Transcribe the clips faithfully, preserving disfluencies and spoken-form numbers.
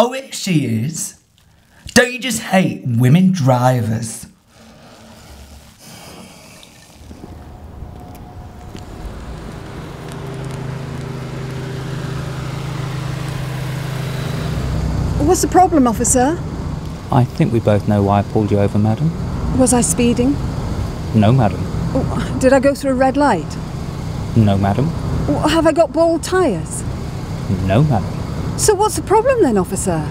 Oh, it she is. Don't you just hate women drivers? What's the problem, officer? I think we both know why I pulled you over, madam. Was I speeding? No, madam. Oh, did I go through a red light? No, madam. Oh, have I got bald tyres? No, madam. So what's the problem then, officer?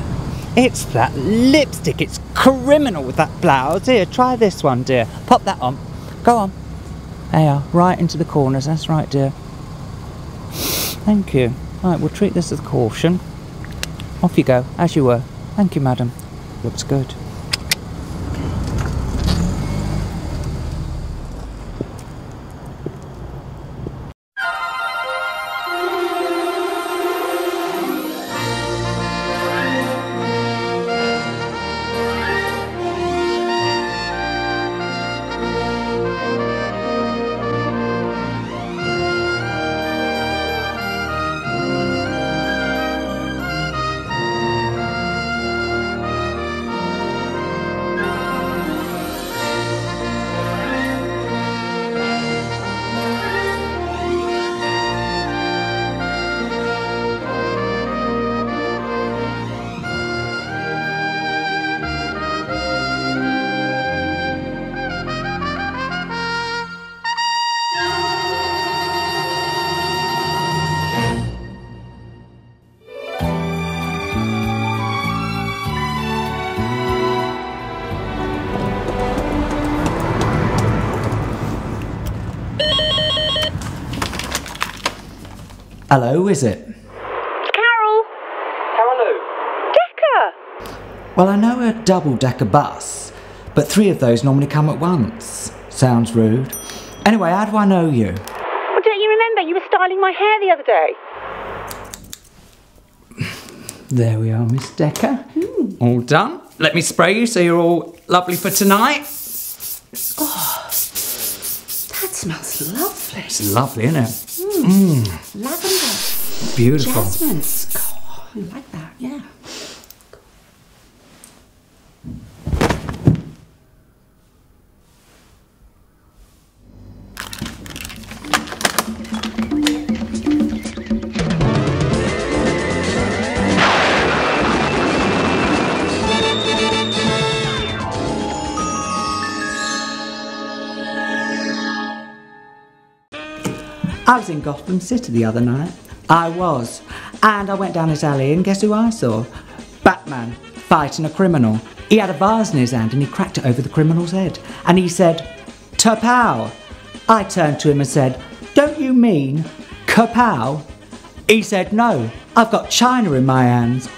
It's that lipstick. It's criminal with that blouse. Here, try this one, dear. Pop that on. Go on. There you are, right into the corners. That's right, dear. Thank you. Right, we'll treat this with caution. Off you go, as you were. Thank you, madam. Looks good. Hello, is it? Carol! Hello. Decker! Well, I know a double-decker bus, but three of those normally come at once. Sounds rude. Anyway, how do I know you? Well, don't you remember? You were styling my hair the other day. There we are, Miss Decker. Mm. All done. Let me spray you so you're all lovely for tonight. Oh, that smells lovely. It's lovely, isn't it? Mm. Mm. Lavender. Beautiful. Jasmines. Oh, I like that, yeah. I was in Gotham City the other night. I was. And I went down this alley and guess who I saw? Batman, fighting a criminal. He had a vase in his hand and he cracked it over the criminal's head. And he said, "T'Pau." I turned to him and said, "Don't you mean kapow?" He said, "No, I've got China in my hands."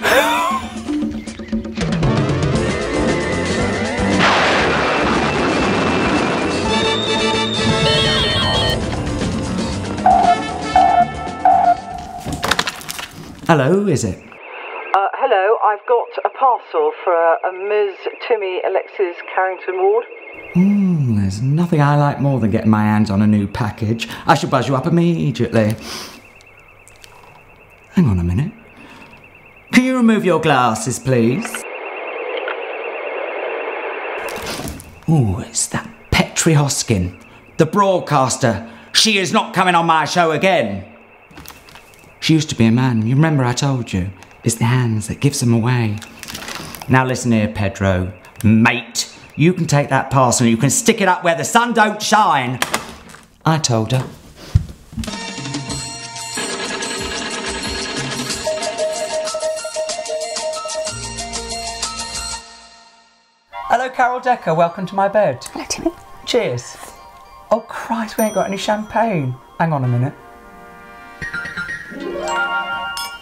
Hello, is it? Uh, hello, I've got a parcel for uh, a Miz Timmy Alexis Carrington Ward. Mmm, there's nothing I like more than getting my hands on a new package. I shall buzz you up immediately. Hang on a minute. Can you remove your glasses, please? Ooh, it's that Petri Hoskin, the broadcaster. She is not coming on my show again. She used to be a man. You remember I told you? It's the hands that gives them away. Now listen here, Pedro. Mate, you can take that parcel. You can stick it up where the sun don't shine. I told her. Hello, Carol Decker. Welcome to my bed. Hello, Timmy. Cheers. Oh, Christ, we ain't got any champagne. Hang on a minute.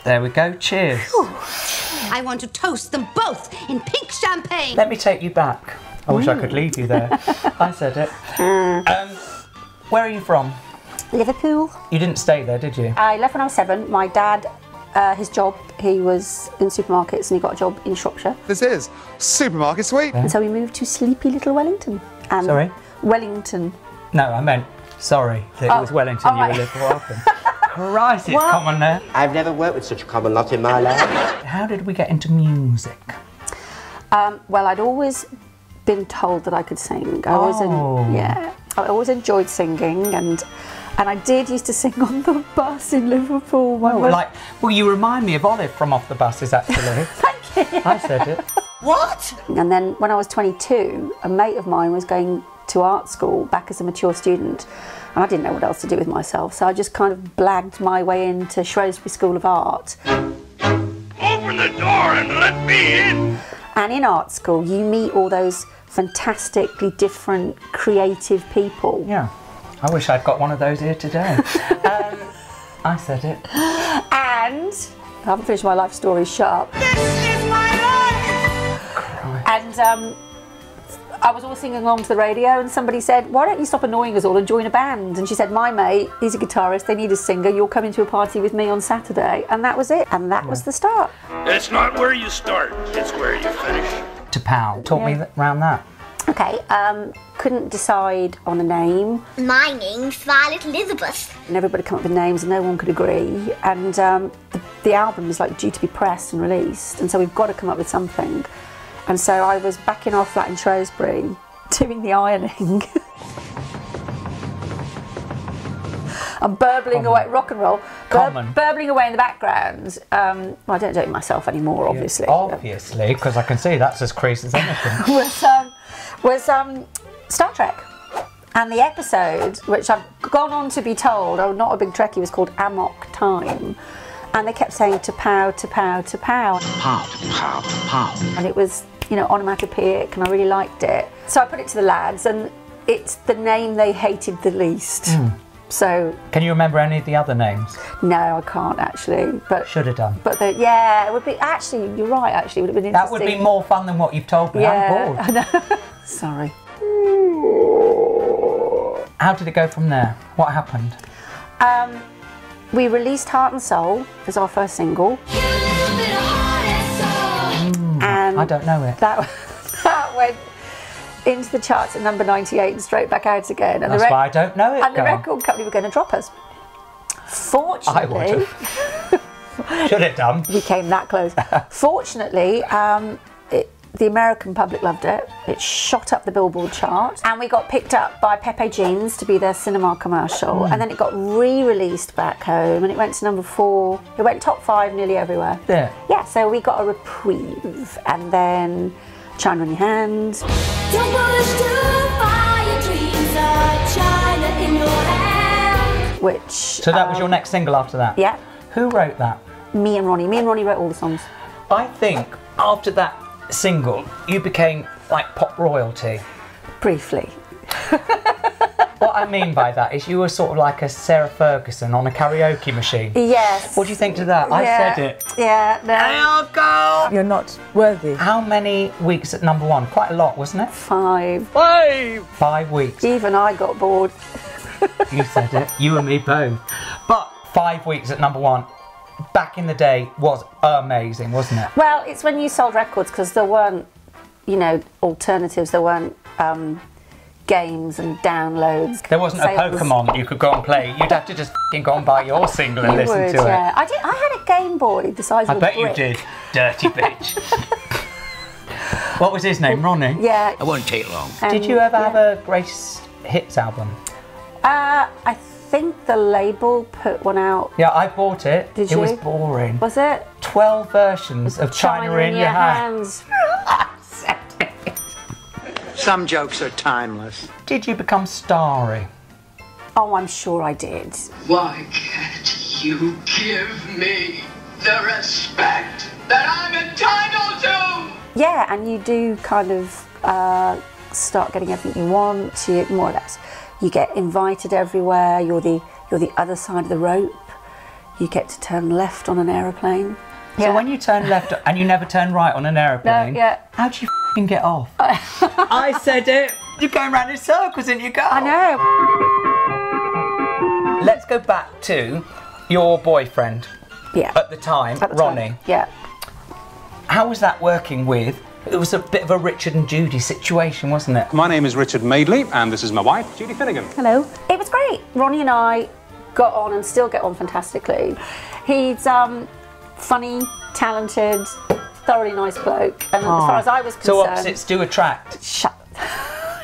There we go, cheers. Whew. I want to toast them both in pink champagne. Let me take you back. I wish mm. I could leave you there. I said it. Mm. Um, where are you from? Liverpool. You didn't stay there, did you? I left when I was seven. My dad, uh, his job, he was in supermarkets and he got a job in Shropshire. This is Supermarket Sweep. Yeah. And so we moved to sleepy little Wellington. And Sorry? Wellington. No, I meant Sorry that oh, it was Wellington oh, you were living often. Christ, it's well, common now. I've never worked with such a common lot in my life. How did we get into music? Um, well, I'd always been told that I could sing. I was oh. yeah. I always enjoyed singing, and and I did used to sing on the bus in Liverpool. Well, oh, like, well, you remind me of Olive from Off the Buses, actually. Thank you. I said it. What? And then when I was twenty-two, a mate of mine was going to art school back as a mature student, and I didn't know what else to do with myself, so I just kind of blagged my way into Shrewsbury School of Art. Open the door and let me in! And in art school you meet all those fantastically different creative people. Yeah, I wish I'd got one of those here today. um, I said it. And I haven't finished my life story, shut up. This is my life! Christ. And um, I was always singing along to the radio, and somebody said, why don't you stop annoying us all and join a band? And she said, my mate, he's a guitarist, they need a singer, you're coming to a party with me on Saturday. And that was it, and that yeah. was the start. It's not where you start, it's where you finish. T'Pau, talk yeah. me th round that. Okay, um, couldn't decide on a name. My name's Violet Elizabeth. And everybody come up with names and no one could agree. And um, the, the album is like due to be pressed and released, and so we've got to come up with something. And so I was back in our flat in Shrewsbury, doing the ironing. I'm burbling Common. away, rock and roll, bur burbling away in the background. Um, well, I don't do it myself anymore, obviously. Yeah, obviously, because I can see that's as crazy as anything. was um, was um, Star Trek. And the episode, which I've gone on to be told, I'm not a big Trekkie, was called Amok Time. And they kept saying T'Pau, T'Pau, T'Pau. T'Pau, T'Pau, T'Pau. And it was, you know, onomatopoeic, and I really liked it. So I put it to the lads, and it's the name they hated the least. Mm. So. Can you remember any of the other names? No, I can't actually. But should have done. But the, yeah, it would be. Actually, you're right. Actually, it would have been interesting. That would be more fun than what you've told me. Yeah, I'm bored. I know. Sorry. How did it go from there? What happened? Um. We released Heart and Soul as our first single. You and, soul. Mm, and I don't know it. That, that went into the charts at number ninety-eight and straight back out again. And that's why I don't know it. And girl. the record company were going to drop us. Fortunately, I would have. Should have done. We came that close. Fortunately, um, it, the American public loved it. It shot up the Billboard chart, and we got picked up by Pepe Jeans to be their cinema commercial. Mm. And then it got re-released back home, and it went to number four. It went top five nearly everywhere. Yeah. Yeah. So we got a reprieve, and then China In Your Hand. Don't push too far, your dreams are China in your hand. Which. So that um, was your next single after that. Yeah. Who wrote that? Me and Ronnie. Me and Ronnie wrote all the songs. I think after that single, you became like pop royalty. Briefly. What I mean by that is you were sort of like a Sarah Ferguson on a karaoke machine. Yes. What do you think to that? Yeah. I said it. Yeah. No. I'll go. You're not worthy. How many weeks at number one? Quite a lot, wasn't it? Five. Five. Five weeks. Even I got bored. You said it. You and me both. But five weeks at number one. Back in the day was amazing, wasn't it? Well, it's when you sold records, because there weren't, you know, alternatives. There weren't um, games and downloads. There wasn't so a Pokemon was... you could go and play. You'd have to just go and buy your single and you listen would, to yeah. it. I did. I had a Game Boy the size I of a brick. I bet you did, dirty bitch. What was his name, Ronnie? Yeah. It won't take long. Um, did you ever yeah. have a Grace Hits album? Uh, I. Th I think the label put one out. Yeah, I bought it. Did you? It was boring. Was it? twelve versions of China, China in, in Your, your Hands. hands. Some jokes are timeless. Did you become starry? Oh, I'm sure I did. Why can't you give me the respect that I'm entitled to? Yeah, and you do kind of uh, start getting everything you want, you, more or less. You get invited everywhere, you're the, you're the other side of the rope, you get to turn left on an aeroplane. So yeah. when you turn left and you never turn right on an aeroplane, no, yeah. how do you f***ing get off? I said it! You're going round in circles and you go. I know! Let's go back to your boyfriend yeah. at the time, at the Ronnie. Time. Yeah. How was that working with? It was a bit of a Richard and Judy situation, wasn't it? My name is Richard Madeley, and this is my wife, Judy Finnigan. Hello. It It was great. Ronnie and I got on and still get on fantastically. He's um, funny, talented, thoroughly nice bloke. And oh. as far as I was concerned... So opposites do attract. Shut,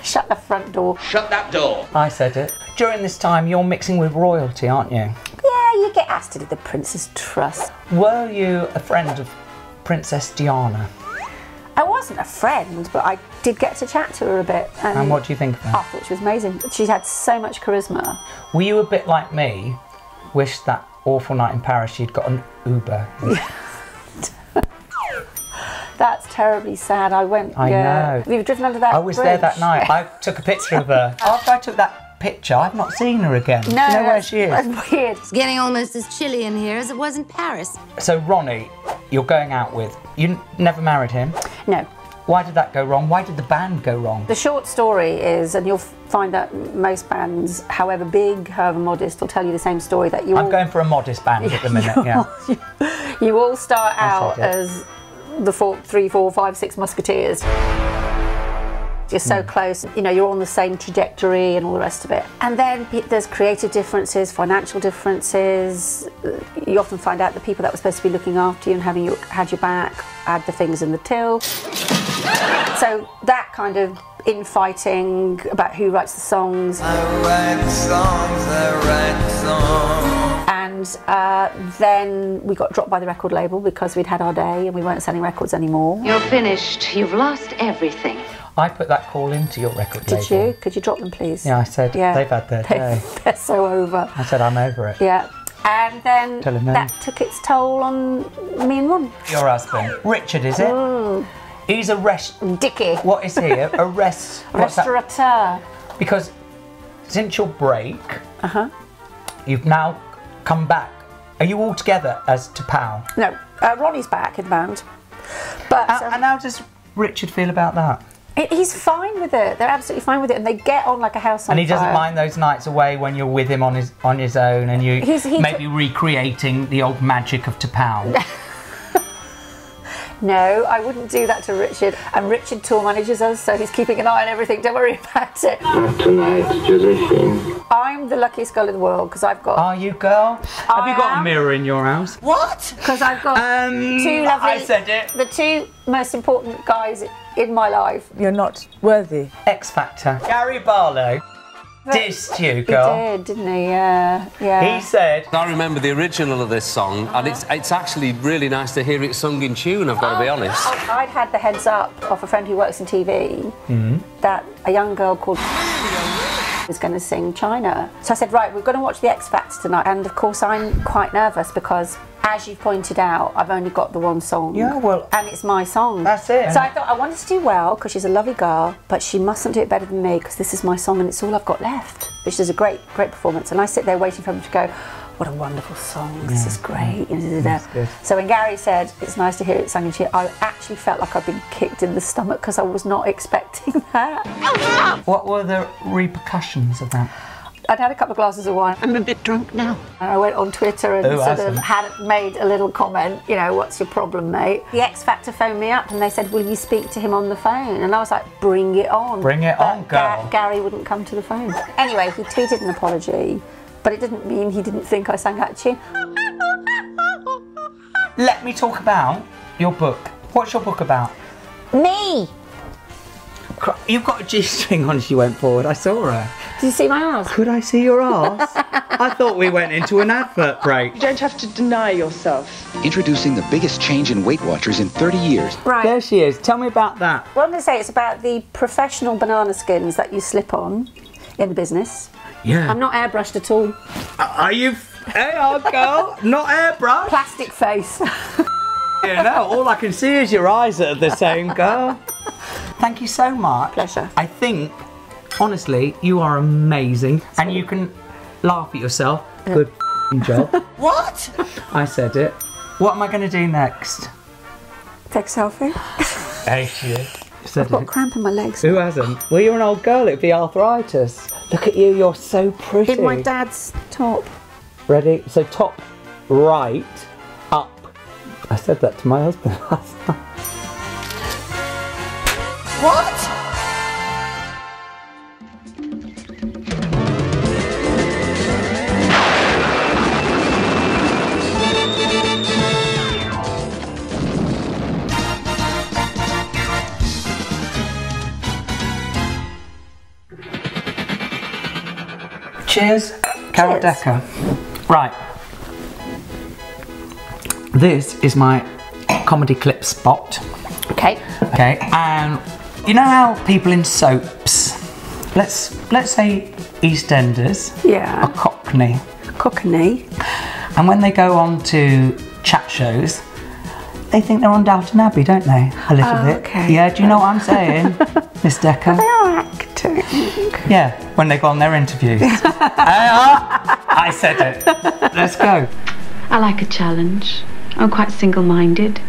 shut the front door. Shut that door. I said it. During this time, you're mixing with royalty, aren't you? Yeah, you get asked to do the Prince's Trust. Were you a friend of Princess Diana? I wasn't a friend, but I did get to chat to her a bit. And, and what do you think of her? I thought she was amazing. She had so much charisma. Were you a bit like me? Wish that awful night in Paris you'd got an Uber. That's terribly sad. I went... I yeah. know. We were driven under that I was bridge. there that night. I took a picture of her. After I took that picture, I've not seen her again. No, Do you know where she is? That's weird. It's getting almost as chilly in here as it was in Paris. So, Ronnie, you're going out with... You never married him? No. Why did that go wrong? Why did the band go wrong? The short story is, and you'll find that most bands, however big, however modest, will tell you the same story, that you I'm all... going for a modest band at the minute, yeah. You all start out as the four, three, four, five, six musketeers. You're so mm. close, you know, you're on the same trajectory and all the rest of it. And then there's creative differences, financial differences. You often find out the people that were supposed to be looking after you and having you, had your back add the fingers in the till. So that kind of infighting about who writes the songs. I write songs, I write songs. And uh, then we got dropped by the record label because we'd had our day and we weren't selling records anymore. You're finished. You've lost everything. I put that call into your record label. Did you? Could you drop them, please? Yeah, I said, yeah, they've had their day. They're so over. I said, I'm over it. Yeah. And then that no. took its toll on me and Ron. Your husband. Richard, is it? Mm. He's a rest... Dickie. What is he? A rest... Restaurateur. Because since your break, uh-huh. you've now come back. Are you all together as T'Pau? No. Uh, Ronnie's back in the band. But, uh, um, and how does Richard feel about that? He's fine with it. They're absolutely fine with it, and they get on like a house on fire. And he doesn't fire. mind those nights away when you're with him on his on his own, and you he's, he's maybe recreating the old magic of T'Pau. No, I wouldn't do that to Richard. And Richard tour manages us, so he's keeping an eye on everything. Don't worry about it. Tonight's tradition. I'm the luckiest girl in the world because I've got. Are you, girl? I Have you got am... a mirror in your house? What? Because I've got um, two lovely. I said it. The two most important guys in my life. You're not worthy. X Factor. Gary Barlow but dissed you, girl. He did, didn't he? Yeah, yeah. He said... I remember the original of this song, uh-huh. and it's it's actually really nice to hear it sung in tune, I've got oh, to be honest. I'd had the heads up of a friend who works in T V mm-hmm. that a young girl called... was going to sing China. So I said, right, we're going to watch the X Factor tonight, and of course I'm quite nervous because, as you pointed out, I've only got the one song. Yeah, well... And it's my song. That's it. So I thought, I wanted to do well because she's a lovely girl, but she mustn't do it better than me because this is my song and it's all I've got left. But she does a great, great performance, and I sit there waiting for him to go, what a wonderful song, yeah. This is great. That's good. So when Gary said, it's nice to hear it sung in tune, I actually felt like I'd been kicked in the stomach because I was not expecting that. What were the repercussions of that? I'd had a couple of glasses of wine. I'm a bit drunk now. And I went on Twitter and Ooh, sort awesome. of had made a little comment, you know, what's your problem, mate? The X Factor phoned me up and they said, will you speak to him on the phone? And I was like, bring it on. Bring it but on, girl. Ga Gary wouldn't come to the phone. Anyway, he tweeted an apology. But it didn't mean he didn't think I sang that tune. Let me talk about your book. What's your book about? Me! You've got a G-string on as you went forward. I saw her. Did you see my arse? Could I see your arse? I thought we went into an advert break. You don't have to deny yourself. Introducing the biggest change in Weight Watchers in thirty years. Right. There she is. Tell me about that. Well, I'm going to say it's about the professional banana skins that you slip on in the business. Yeah. I'm not airbrushed at all. Are you? Hey, old girl, not airbrushed. Plastic face. Yeah, no. All I can see is your eyes are the same, girl. Thank you so much. Pleasure. I think, honestly, you are amazing, Sweet. and you can laugh at yourself. Yeah. Good job. What? I said it. What am I going to do next? Take a selfie. Thank you. I've got a cramp in my legs. Who hasn't? Well, you're an old girl. It'd be arthritis. Look at you. You're so pretty. In my dad's top. Ready? So top right, up. I said that to my husband last night. What? Cheers. Carol Decker. Right. This is my comedy clip spot. Okay. Okay. And you know how people in soaps, let's let's say EastEnders, yeah, or Cockney. Cockney. And when they go on to chat shows, they think they're on Downton Abbey, don't they? A little oh, bit. Okay. Yeah, do you know what I'm saying, Miss Decker? They are acting. Yeah, when they go on their interviews. They are. I said it. Let's go. I like a challenge. I'm quite single-minded.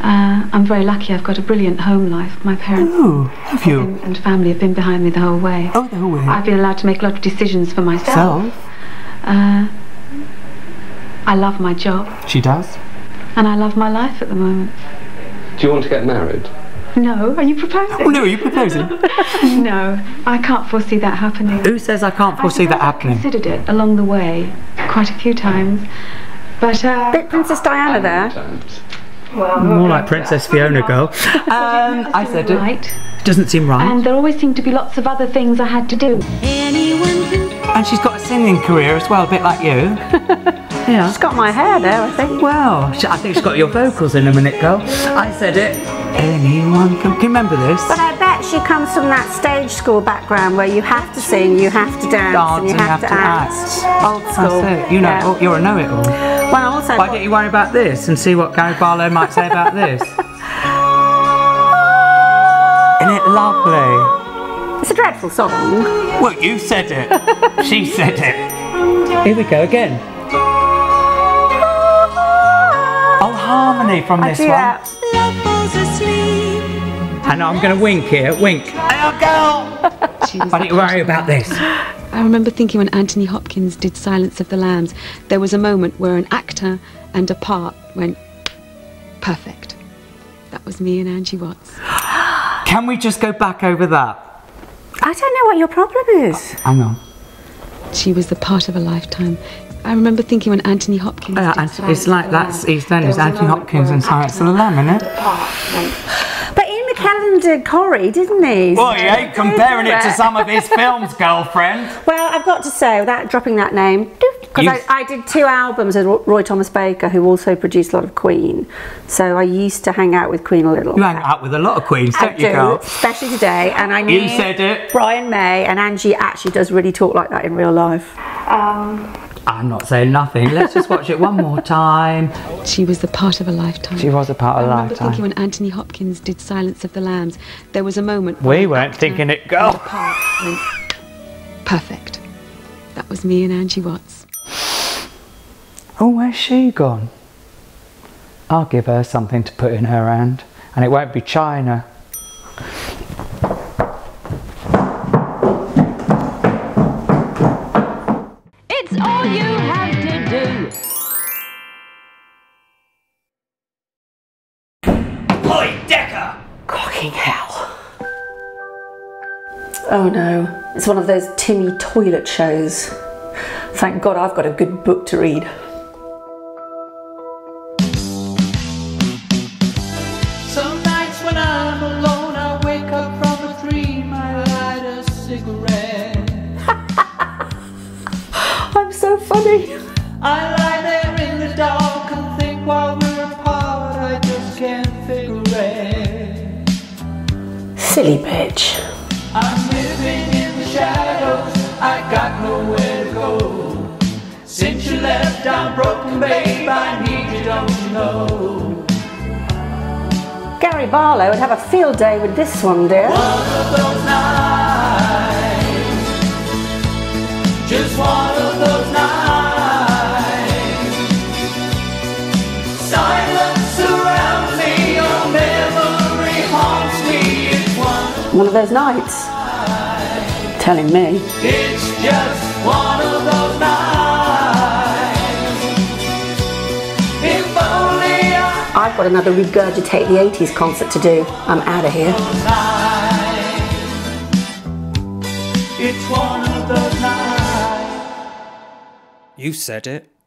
Uh, I'm very lucky. I've got a brilliant home life. My parents oh, have you? And, and family have been behind me the whole way. Oh, the whole way. I've been allowed to make a lot of decisions for myself. So? Uh, I love my job. She does. And I love my life at the moment. Do you want to get married? No. Are you proposing? Oh, no, are you proposing? No, I can't foresee that happening. Who says I can't foresee I that happening? I've considered it along the way quite a few times. But, uh... bit Princess Diana there. Times. Well, more like Princess Fiona, girl. um, I said it. Right. Doesn't seem right. And there always seemed to be lots of other things I had to do. And she's got a singing career as well, a bit like you. Yeah. She's got my hair there, I think. Well, I think she's got your vocals in a minute, girl. I said it. Anyone can, can remember this. But I bet she comes from that stage school background where you have to sing, you have to dance, dance and you, and have, you to have to act. act. Old school. That's it. You know, yeah. You're a know-it-all. Well, also. Why don't you worry about this and see what Gary Barlow might say about this? Isn't it lovely? It's a dreadful song. Well, you said it. She said it. Here we go again. Oh, harmony from I this do, yeah. one. And I'm going to wink here. Wink. Hey, girl! Why don't you worry about this? I remember thinking when Anthony Hopkins did Silence of the Lambs, there was a moment where an actor and a part went perfect. That was me and Angie Watts. Can we just go back over that? I don't know what your problem is. I know. She was the part of a lifetime. I remember thinking when Anthony Hopkins. Uh, did and it's like that's EastEnders, Anthony Hopkins and Silence of the Lambs, isn't it? But Ian McKellen did Corrie, didn't he? Well, he ain't comparing it to some of his films, girlfriend. Well, I've got to say, without dropping that name, because I, I did two albums with Roy Thomas Baker, who also produced a lot of Queen. So I used to hang out with Queen a little. You hang out with a lot of Queens, don't you, girl? Especially today. And I knew you said it. Brian May and Angie actually does really talk like that in real life. Um, I'm not saying nothing. Let's just watch it one more time. She was the part of a lifetime. She was a part of a lifetime. I remember thinking when Anthony Hopkins did Silence of the Lambs, there was a moment. We weren't thinking it, girl. Perfect. That was me and Angie Watts. Oh, where's she gone? I'll give her something to put in her hand, and it won't be China. It's all you have to do. Boy, Decker! Cocking hell. Oh no, it's one of those Timmy toilet shows. Thank God I've got a good book to read. Silly bitch. I'm living in the shadows, I got nowhere to go. Since you left, I'm broken, babe, I need you, don't you know. Gary Barlow would have a field day with this one, dear. One of those nights, just one of those nights. Silence surrounds me, your memory haunts me. One of those nights. Telling me. It's just one of those nights. If only I I've got another regurgitate the eighties concert to do. I'm out of here. It's one of those nights. You said it.